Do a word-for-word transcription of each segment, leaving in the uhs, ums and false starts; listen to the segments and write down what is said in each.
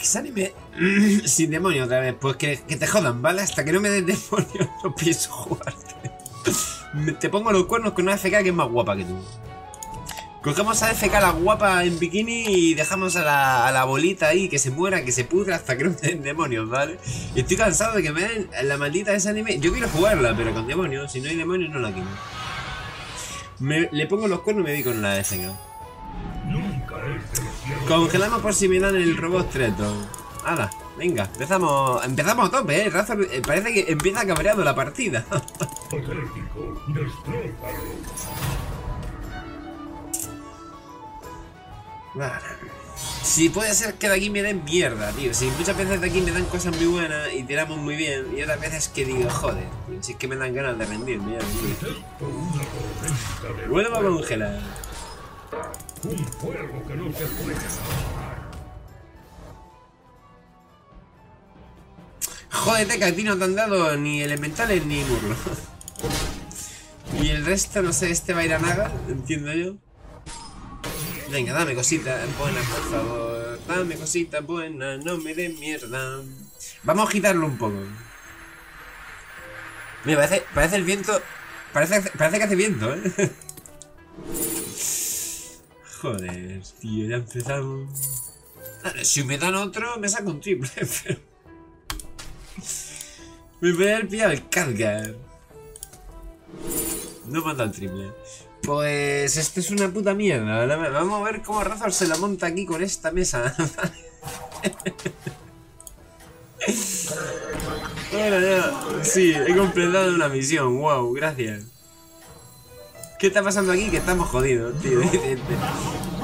que ese anime... Sin demonio otra vez. Pues que, que te jodan, ¿vale? Hasta que no me des demonio no pienso jugarte. Te pongo los cuernos con una A F K que es más guapa que tú. Cogemos a A F K la guapa en bikini y dejamos a la, a la bolita ahí que se muera, que se pudra hasta que no me den demonios, ¿vale? Y estoy cansado de que me den la maldita de ese anime. Yo quiero jugarla, pero con demonios. Si no hay demonios no la quiero. Me, le pongo los cuernos y me di con la A F K. Congelamos por si me dan el robot treto. Hala, venga, empezamos. Empezamos a tope, eh. Razor, eh, parece que empieza cabreado la partida. Si sí, puede ser que de aquí me den mierda, tío. Si sí, muchas veces de aquí me dan cosas muy buenas y tiramos muy bien. Y otras veces que digo, joder, si es que me dan ganas de rendirme. Vuelvo a congelar. Un fuego que no se puede acabar. Jódete, que a ti no te han dado ni elementales ni burro. Y el resto, no sé, este va a ir a naga, entiendo yo. Venga, dame cositas buenas, por favor. Dame cositas buenas, no me den mierda. Vamos a agitarlo un poco. Mira, parece, parece el viento. Parece, parece que hace viento, eh. Joder, tío, ya empezamos. Vale, si me dan otro, me saco un triple, pero... Me voy a haber pillado el Khadgar. No me han dado el triple. Pues esto es una puta mierda. Vamos a ver cómo Razor se la monta aquí con esta mesa. Bueno, ya. Sí, he completado una misión. Wow, gracias. ¿Qué está pasando aquí? Que estamos jodidos, tío.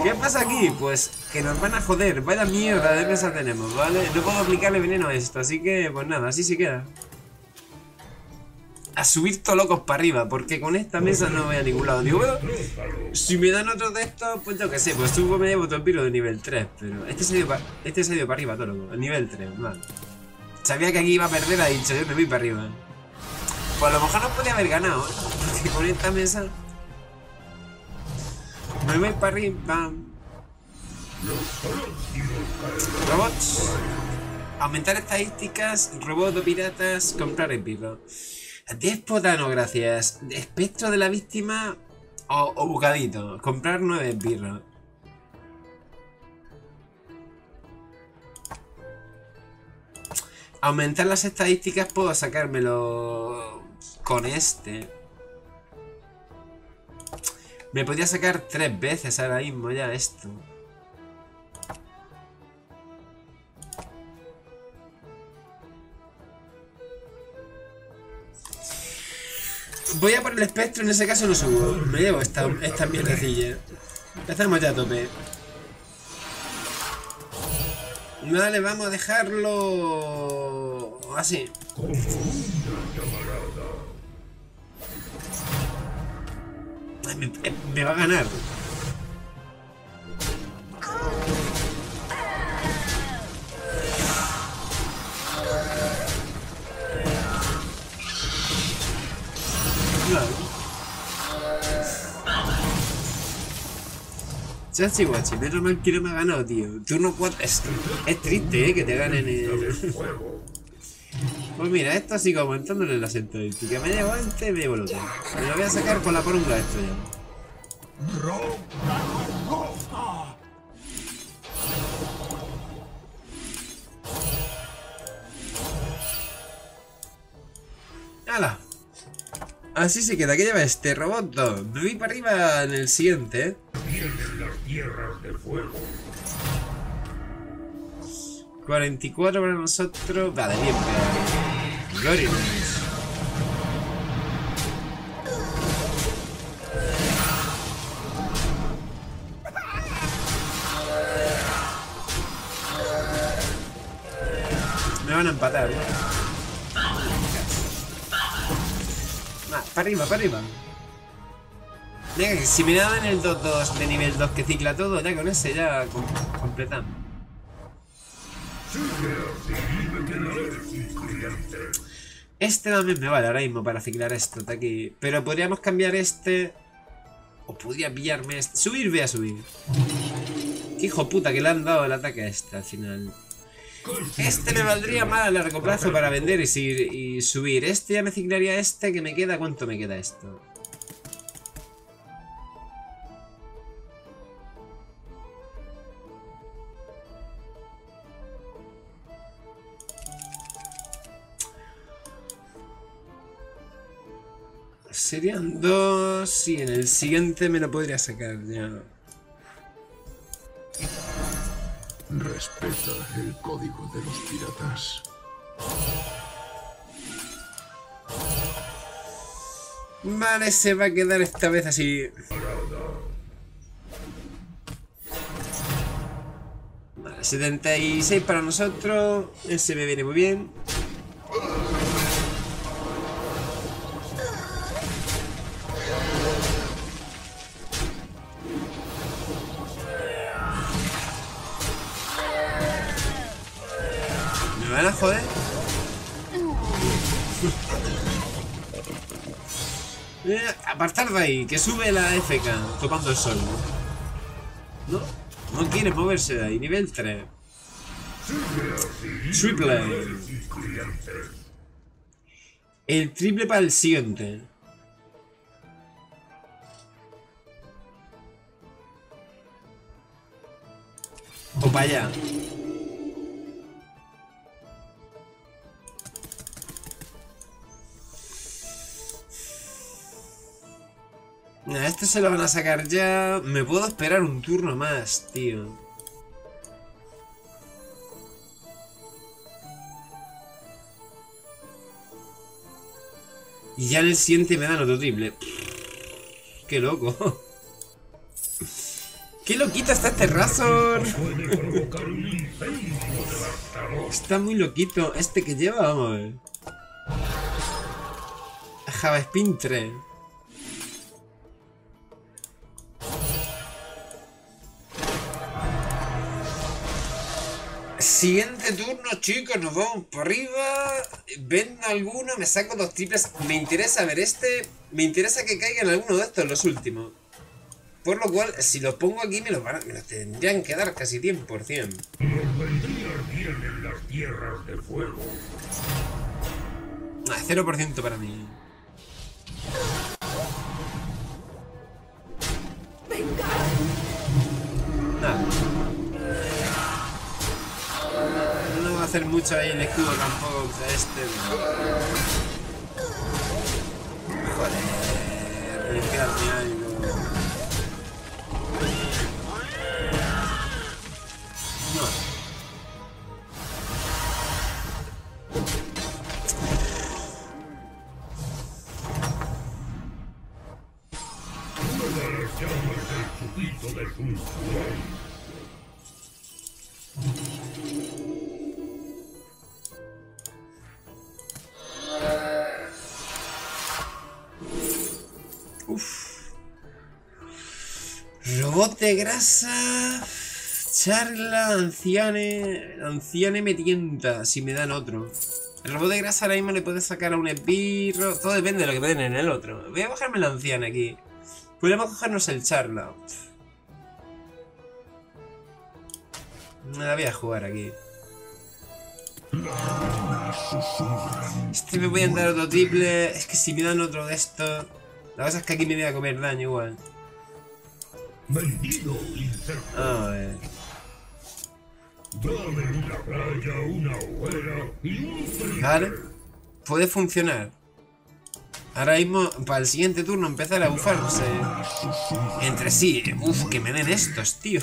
¿Qué pasa aquí? Pues que nos van a joder. Vaya mierda de mesa tenemos, ¿vale? No puedo aplicarle veneno a esto, así que pues nada, así se queda. A subir todos locos para arriba, porque con esta mesa no voy a ningún lado. Digo, bueno, si me dan otro de estos, pues yo que sé, pues subo me llevo todo el piro de nivel tres, pero este se dio para este se dio para arriba, todo loco. El nivel tres, vale. Sabía que aquí iba a perder, ha dicho, yo me voy para arriba. Pues a lo mejor no podía haber ganado, ¿eh? Porque con esta mesa... Me voy para arriba. Robots. Aumentar estadísticas. Robot o piratas. Comprar en pico. diez potano, gracias. Espectro de la víctima o, o bocadito. Comprar nueve birros. Aumentar las estadísticas. Puedo sacármelo con este. Me podía sacar tres veces ahora mismo ya esto. Voy a por el espectro, en ese caso no subo. Me llevo esta, esta mierdecilla. Empezamos ya a tope. Vale, vamos a dejarlo... así. Me, me va a ganar. No. Chachi guachi, menos mal que no me ha ganado, tío. Turno cuatro. Es, es triste, eh, que te ganen el... Pues mira, esto sigo aumentándole la estadística. Me llevo este, me llevo el otro. Me lo voy a sacar con la poronga esto ya. ¡Hala! Así se queda, que lleva este robot dos. Me voy para arriba en el siguiente. Vienen las tierras del fuego. cuarenta y cuatro para nosotros. Vale, bien, pero... Gorillaz. Me van a empatar, ¿eh? Ah, para arriba, para arriba. Venga, si me dan el dos dos de nivel dos que cicla todo, ya con ese ya completamos. Este también me vale ahora mismo para ciclar esto de aquí. Pero podríamos cambiar este. O podría pillarme este. Subir, voy a subir. Qué hijo puta que le han dado el ataque a este al final. Este me valdría más a largo plazo para vender y, seguir, y subir. Este ya me ciclaría este que me queda. ¿Cuánto me queda esto? Serían dos y en el siguiente me lo podría sacar ya. Respeta el código de los piratas. Vale, se va a quedar esta vez así. Vale, setenta y seis para nosotros. Ese me viene muy bien. ¿Van a joder? eh, apartar de ahí, que sube la F K topando el sol. No, no quiere moverse de ahí, nivel tres. Triple. El triple para el siguiente. O para allá. A este se lo van a sacar ya. Me puedo esperar un turno más, tío. Y ya en el siguiente me dan otro triple. Qué loco. Qué loquita está este Razor. Está muy loquito. Este que lleva, vamos a ver. Java Spin tres. Siguiente turno, chicos, nos vamos por arriba. Vendo alguno, me saco dos triples. Me interesa ver este. Me interesa que caigan alguno de estos, los últimos. Por lo cual, si los pongo aquí, me los, van, me los tendrían que dar casi cien por cien. Nos vendrían bien en las tierras de fuego. Ah, cero por ciento para mí. Venga. Nada. Hacer mucho ahí el escudo tampoco de este. Joder, limpiarme algo. No. Una de las llamas del chupito de Sun. Bote grasa, charla, anciane, anciane me tienta si me dan otro. El robot de grasa ahora mismo le puede sacar a un esbirro, todo depende de lo que me den en el otro. Voy a bajarme la anciana aquí. Podemos cogernos el charla. Me la voy a jugar aquí. Este me voy a dar otro triple, es que si me dan otro de estos, la cosa es que aquí me voy a comer daño igual. Vendido, a ver. Dame una playa, una hoguera y un... Vale, puede funcionar. Ahora mismo, para el siguiente turno, empezar a bufarse entre sí. Uf, que me den estos, tío.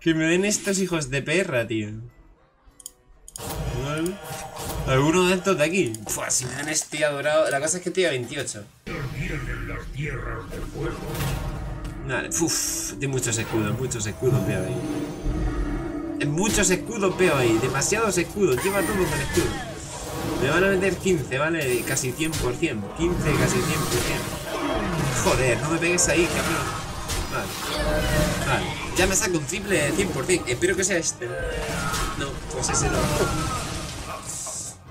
Que me den estos hijos de perra, tío. Vale. Alguno de estos de aquí. Pua, si me dan este adorado. La cosa es que estoy a veintiocho. Tierras de fuego. Vale, uff, de muchos escudos, muchos escudos veo ahí. Muchos escudos veo ahí, demasiados escudos, lleva todo con escudos. Me van a meter quince, ¿vale? Casi cien por cien, quince, casi cien por cien. Joder, no me pegues ahí, cabrón. Vale, vale, ya me saco un triple cien por cien, espero que sea este. No, pues ese no.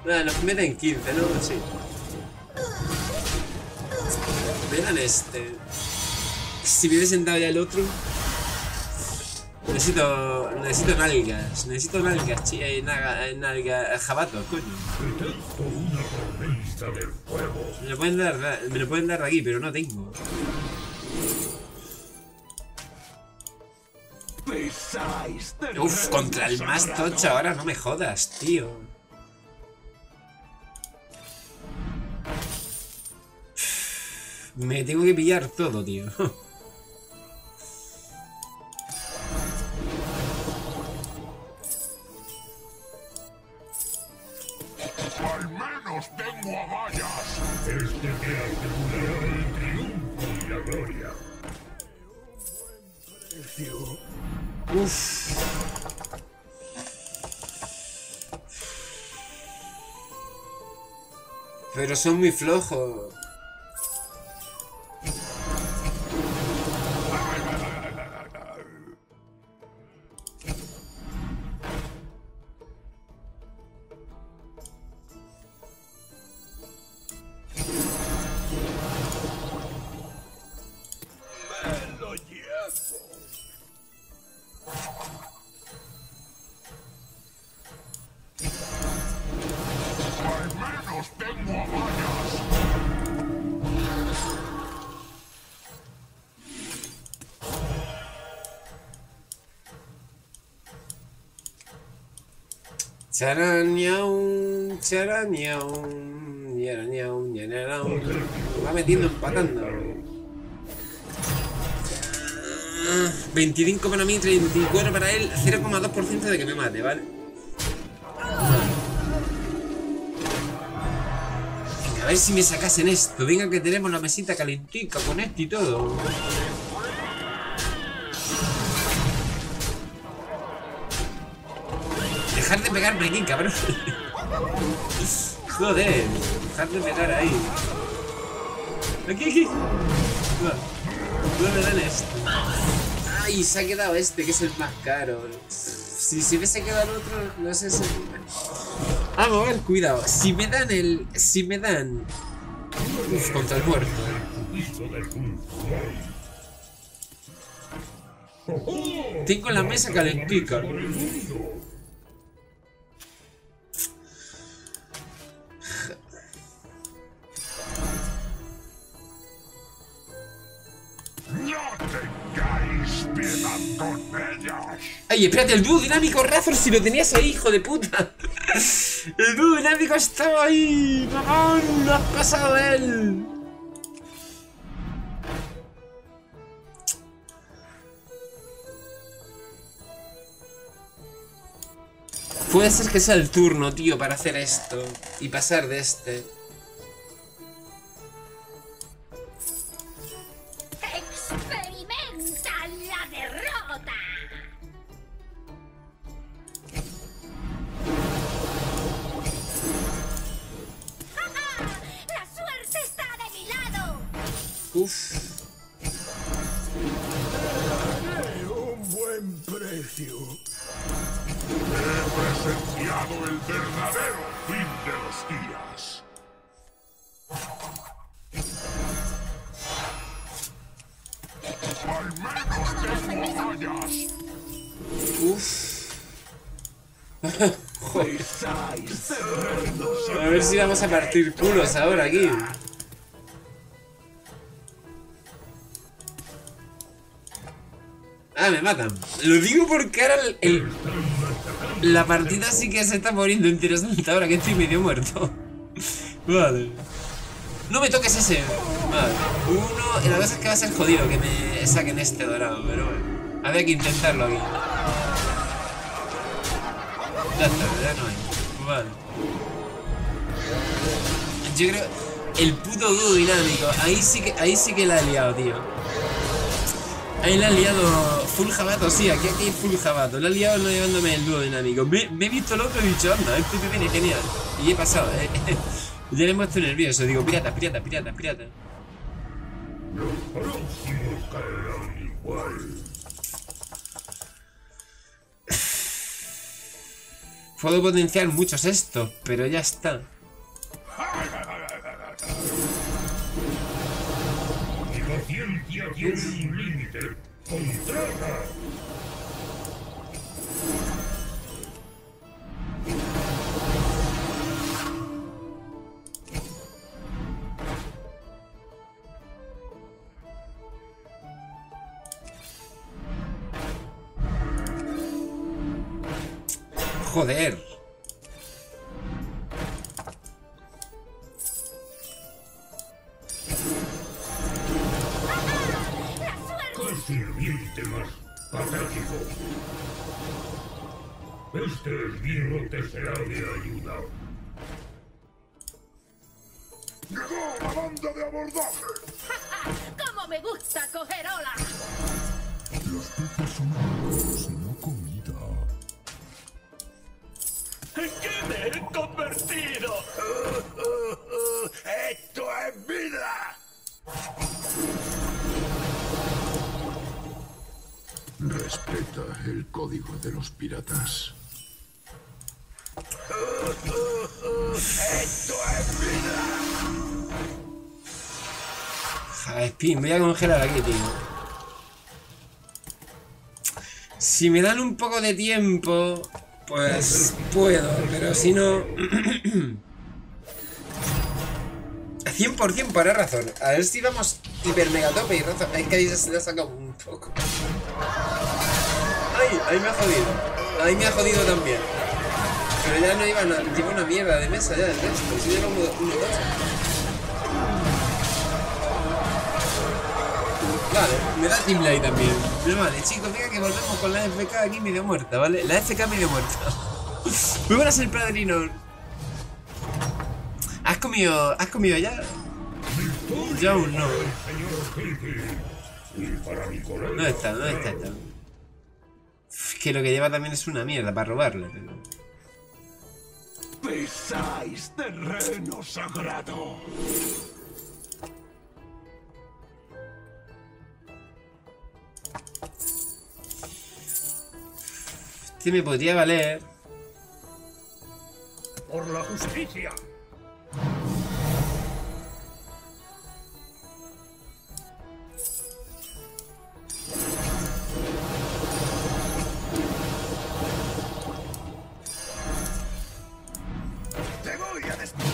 Vale, nos meten quince, ¿no? Sí. Me dan este. Si me hubiesen dado ya el otro. Necesito. Necesito nalgas. Necesito nalgas, chi, eh, naga, eh, nalga, jabato, coño. Me lo pueden dar, me lo pueden dar de aquí, pero no tengo. Uf, contra el más tocho ahora, no me jodas, tío. Me tengo que pillar todo, tío. Al menos tengo agallas. Este me asegurará el triunfo y la gloria. Uff. Pero son muy flojos. Charañaum, charañaum, charañaum, charañaum. Va metiendo, empatando. veinticinco para mí, treinta y cuatro para él, cero coma dos por ciento de que me mate, ¿vale? Venga, a ver si me sacasen esto. Venga, que tenemos la mesita calentica con esto y todo. Dejar de pegarme aquí, cabrón. Joder, dejar de pegar ahí. Aquí, aquí. No, no me dan esto. Ay, se ha quedado este, que es el más caro. Si se hubiese quedado el otro, no sé si... Vamos, a ver, cuidado. Si me dan el... Si me dan... Uf, contra el muerto. Tengo la mesa calentica. Ay, espérate, el dúo dinámico, Razor, si lo tenías ahí, hijo de puta. El dúo dinámico estaba ahí. ¡No has pasado de él! Puede ser que sea el turno, tío, para hacer esto y pasar de este. Uf. Un buen precio. He presenciado el verdadero fin de los días. Al menos tengo vallas. Uf. A ver si vamos a partir culos ahora aquí. Ah, me matan. Lo digo porque ahora el, el, la partida sí que se está poniendo interesante ahora que estoy medio muerto. Vale. No me toques ese. Vale. Uno. La cosa es que va a ser jodido que me saquen este dorado, pero bueno. Había que intentarlo aquí. Ya está, ya no hay. Vale. Yo creo. El puto dúo dinámico. Ahí sí que, ahí sí que la he liado, tío. Ahí la ha liado full jabato, sí, aquí hay full jabato. La ha liado no llevándome el dúo dinámico. Me, me he visto el otro y he dicho, anda, este me viene genial. Y he pasado, eh. Ya me estoy nervioso, digo, pirata, pirata, pirata, pirata. Los próximos caerán igual. Puedo potenciar muchos estos, pero ya está. La ciencia tiene un límite. ¡Contrata! joder. Consciente más patético. Este esbirro te será de ayuda. ¡Llegó la banda de abordaje! ¡Cómo me gusta coger olas! Los peces son amigos, no comida. ¿En qué me he convertido? Uh, uh, uh, ¡Esto es vida! Respeta el código de los piratas. Uh, uh, uh, ¡Esto es vida! Joder, Spin, voy a congelar aquí, tío. Si me dan un poco de tiempo, pues puedo, pero si no... cien por cien para razón. A ver si vamos hiper mega tope y razón. Es que ahí se le ha sacado un poco. ¡Ay! Ahí me ha jodido. Ahí me ha jodido también. Pero ya no iba una, lleva una mierda de mesa ya del resto. Si lleva uno, uno, dos. Vale. Me da Teamplay también. Pero vale, chicos, venga que volvemos con la F K aquí medio muerta, ¿vale? La F K medio muerta. Muy buenas, el padrino. ¿Has comido, has comido ya? Yo aún no. No está, no está, está. Es que lo que lleva también es una mierda para robarla. Pesáis terreno sagrado. Este me podría valer. Por la justicia. Te voy a desplumar.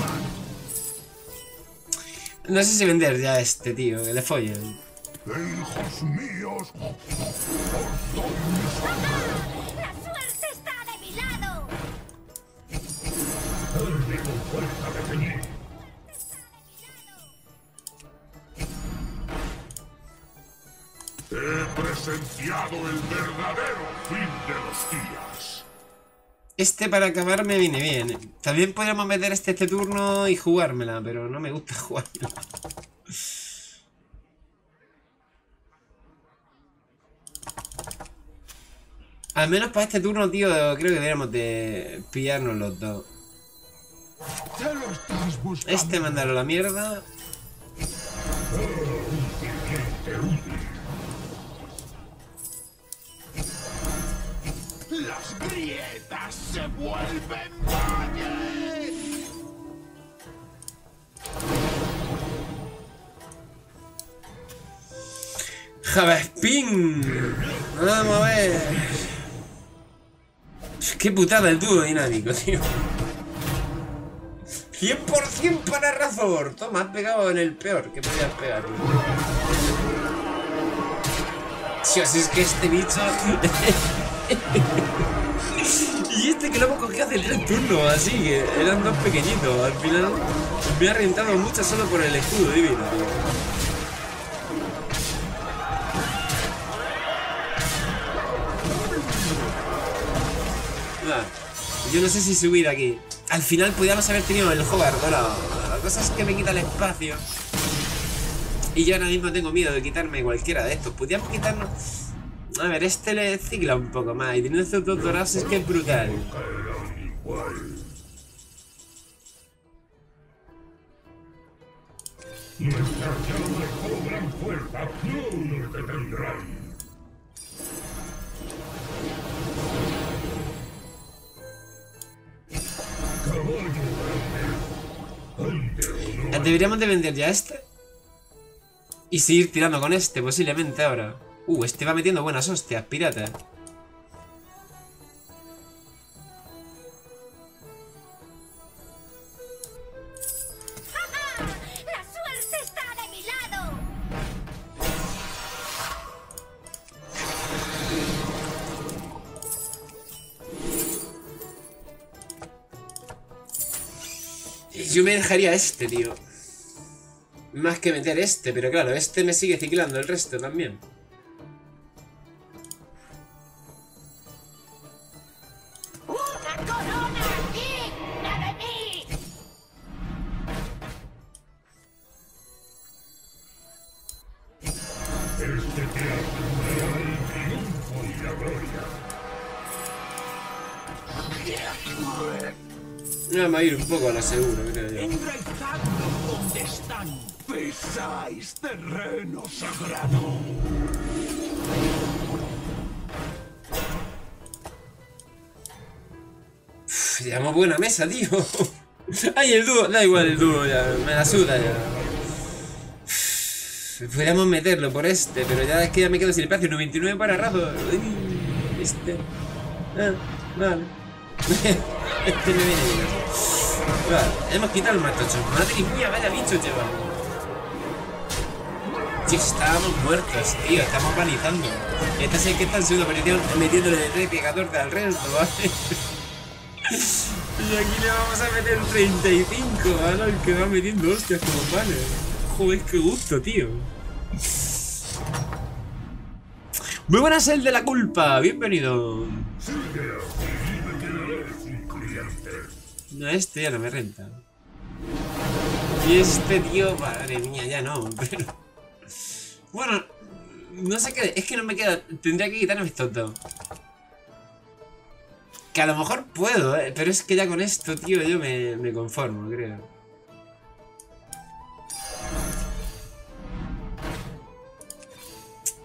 No sé si vender ya a este tío, que le follen. Hijos míos. He presenciado el verdadero fin de los días. Este para acabar me viene bien. También podríamos meter este, este turno y jugármela, pero no me gusta jugármela. Al menos para este turno, tío, creo que deberíamos de pillarnos los dos. Este mandarlo a la mierda. Las grietas se vuelven valles. Javespin. Vamos a ver. Qué putada el dúo dinámico, tío. cien por cien para Razor. Toma, has pegado en el peor que podías pegar. Si así es que este bicho... y este que lo hemos cogido hace tres turnos, así que eran dos pequeñitos. Al final me ha reventado mucho solo por el escudo divino. Ah, yo no sé si subir aquí. Al final podíamos haber tenido el Hogard dorado. La cosa es que me quita el espacio. Y yo ahora mismo tengo miedo de quitarme cualquiera de estos. Podríamos quitarnos... A ver, este le cicla un poco más. Y teniendo estos dos dorados es que es brutal. Nuestras llamas cobran fuerza. No nos detendrán. Deberíamos de vender ya este y seguir tirando con este posiblemente ahora. Uh, este va metiendo buenas hostias, pirata. La suerte está de mi lado. Yo me dejaría este, tío. Más que meter este, pero claro, este me sigue ciclando el resto también. Me va a ir un poco a lo seguro, creo yo. Enraizando donde están, pesáis terreno sagrado. Uf, llevamos buena mesa, tío. Ay, el dúo, da igual el dúo, ya, me la suda ya. Uf, podríamos meterlo por este, pero ya es que ya me quedo sin espacio. noventa y nueve para rato. Este. Ah, vale. Este no viene bien. Vale, hemos quitado el matocho. Madre mía, vaya bicho, chaval. Tío, estábamos muertos, tío. Estamos panizando. Esta es el que está en segunda aparición metiéndole de trece a catorce al resto, ¿vale? Y aquí le vamos a meter treinta y cinco, ¿vale? El que va metiendo hostias como panes. Joder, qué gusto, tío. Muy buenas, el de la culpa. Bienvenido. No, este ya no me renta. Y este tío, madre mía, ya no, pero... Bueno, no sé qué... Es que no me queda... Tendría que quitarme estos dos. Que a lo mejor puedo, ¿eh? Pero es que ya con esto, tío, yo me, me conformo, creo.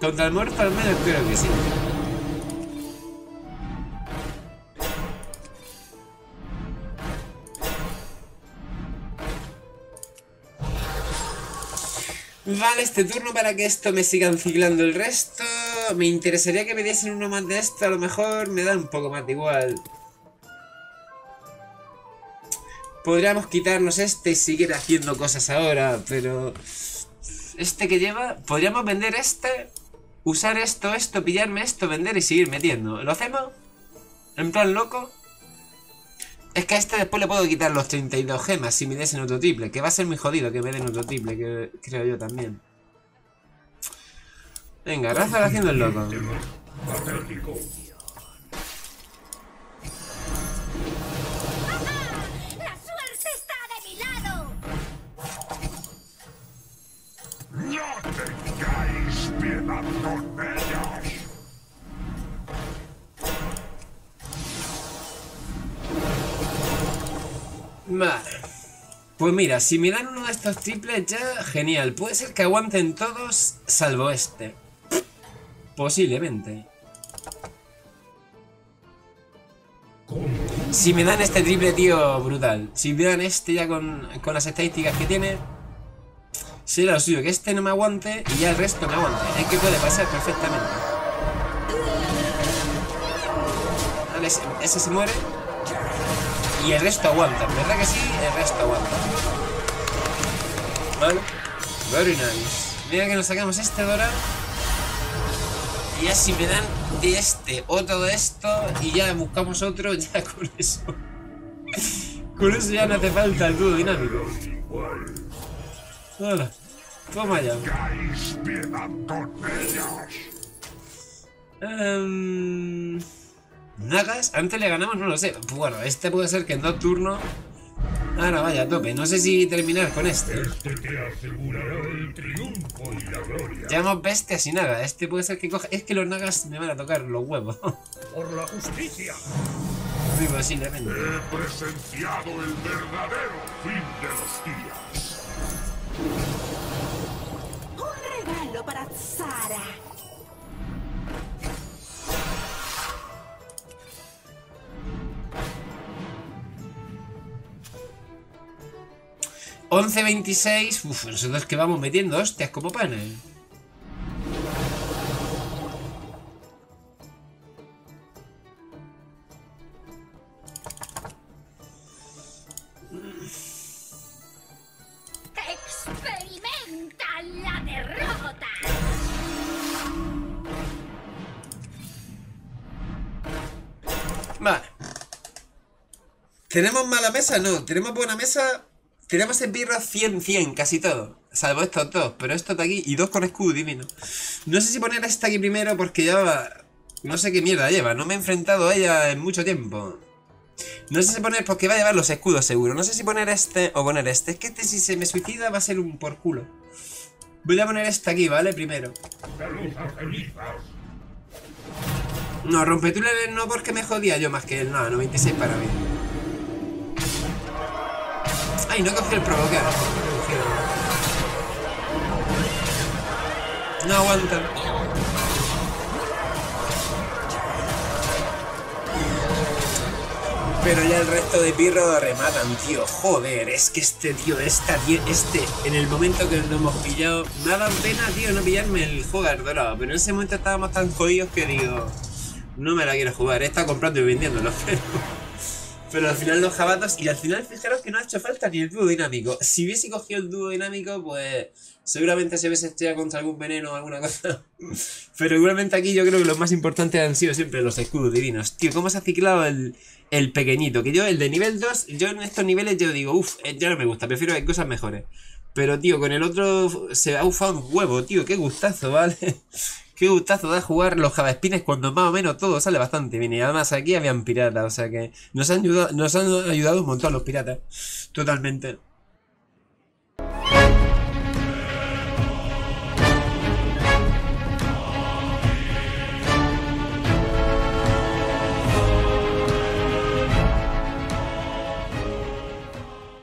Contra el muerto al menos creo que sí. Vale, este turno para que esto me sigan ciclando el resto. Me interesaría que me diesen uno más de esto. A lo mejor me da un poco más de igual. Podríamos quitarnos este y seguir haciendo cosas ahora, pero... Este que lleva... Podríamos vender este. Usar esto, esto, pillarme esto, vender y seguir metiendo. ¿Lo hacemos? En plan loco. Es que a este después le puedo quitar los treinta y dos gemas si me diesen otro triple. Que va a ser muy jodido que me den otro triple, que creo yo también. Venga, Razor haciendo el loco. ¡La suerte está de mi lado! ¡No tengáis piedad con ellos! Vale. Pues mira, si me dan uno de estos triples ya, genial. Puede ser que aguanten todos, salvo este. Posiblemente. Si me dan este triple, tío, brutal. Si me dan este ya con, con las estadísticas que tiene, será lo suyo. Que este no me aguante y ya el resto me aguante. Es que puede pasar perfectamente. Vale, ese, ese se muere. Y el resto aguanta, ¿verdad que sí? El resto aguanta. Vale. Very nice. Mira que nos sacamos este dorado. Y ya si me dan de este otro de esto y ya buscamos otro, ya con eso. Con eso ya no hace falta el dúo dinámico. Hola. Toma ya. Um... Nagas, antes le ganamos, no lo sé. Bueno, este puede ser que en dos turnos. Ahora vaya, a tope. No sé si terminar con este. Este te asegurará el triunfo y la gloria. Llamo bestias y nagas. Este puede ser que coja. Es que los nagas me van a tocar los huevos. Por la justicia. Muy posiblemente. He presenciado el verdadero fin de los días. Un regalo para Sara. once veintiséis. Uf, nosotros que vamos metiendo hostias como panes. Experimenta la derrota. Vale. ¿Tenemos mala mesa? No, tenemos buena mesa. Tenemos en birro cien, cien, casi todo. Salvo estos dos, pero estos de aquí y dos con escudo divino. No sé si poner esta aquí primero porque ya... No sé qué mierda lleva, no me he enfrentado a ella en mucho tiempo. No sé si poner, porque va a llevar los escudos seguro. No sé si poner este o poner este. Es que este si se me suicida va a ser un por culo. Voy a poner este aquí, ¿vale? Primero. No, rompetules no, porque me jodía yo más que él. No, noventa y seis para mí. Ay, no cogí el provocar. No aguanta. Pero ya el resto de pirro rematan, tío. Joder, es que este tío, esta, tío, este, en el momento que lo hemos pillado, me ha dado pena, tío, no pillarme el jugador dorado. Pero en ese momento estábamos tan jodidos que digo, no me la quiero jugar. He estado comprando y vendiéndolo, pero, pero al final los jabatos. Y al final, fijaros que no ha hecho falta ni el dúo dinámico. Si hubiese cogido el dúo dinámico, pues seguramente se hubiese estrellado contra algún veneno o alguna cosa. Pero igualmente aquí yo creo que lo más importante han sido siempre los escudos divinos. Tío, cómo se ha ciclado el... El pequeñito, que yo, el de nivel dos, yo en estos niveles yo digo, uff, ya no me gusta, prefiero que hay cosas mejores. Pero, tío, con el otro se ha ufado un huevo, tío, qué gustazo, ¿vale? Qué gustazo da jugar los javaspines cuando más o menos todo sale bastante bien. Y además aquí habían piratas, o sea que nos han ayudado, nos han ayudado un montón los piratas, totalmente.